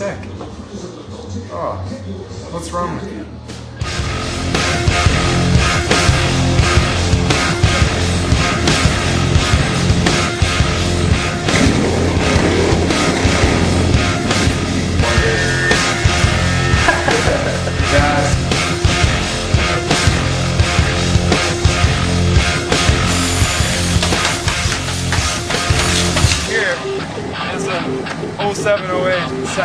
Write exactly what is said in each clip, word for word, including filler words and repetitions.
sick. Oh, what's wrong with you? oh seven oh eight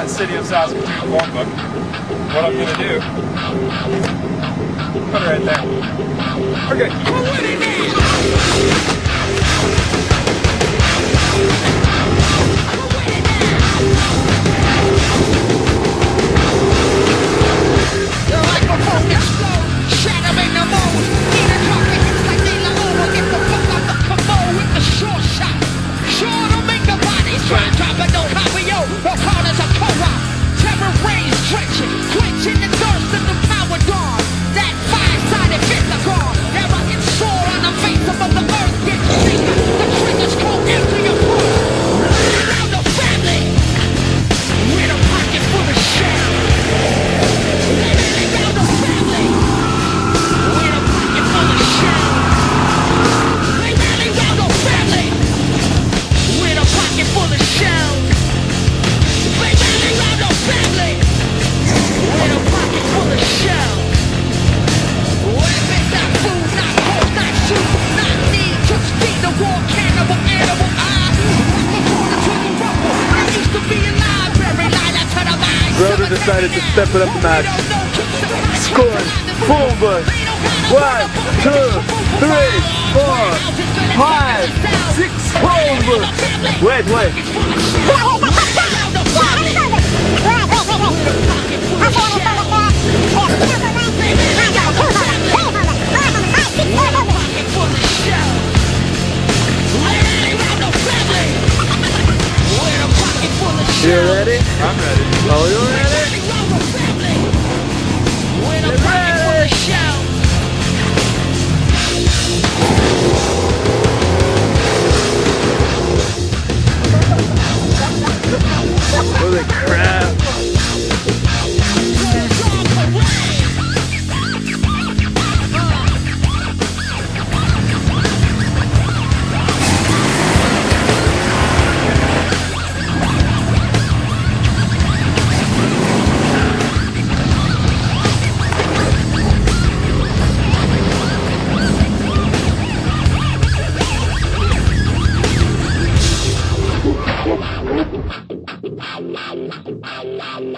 City of Saskatoon walkbook. What I'm gonna do? Put it right there. Okay. Well, what do you need? You're like a broken stone, shattering the mold. Need a car, it's like they la over. Get the fuck off the commode with the short shot. Sure to make the bodies try and drop it, no copy. The corners are co-op, terror rain stretching, quenching the thirst of the power dawn. That five-sided pentagon, that rocket sword on the face above the earth gets thicker. The trigger's cold empty of force. Now the family, with a pocket full of shit. Now the family, with a pocket full of shit. Now the family, with a pocket full of shit. Broder decided to step it up a notch. Scoring full bush. One, two, three, four, five, six, full bush. Wait, wait. You ready? I'm ready. Oh, you ready?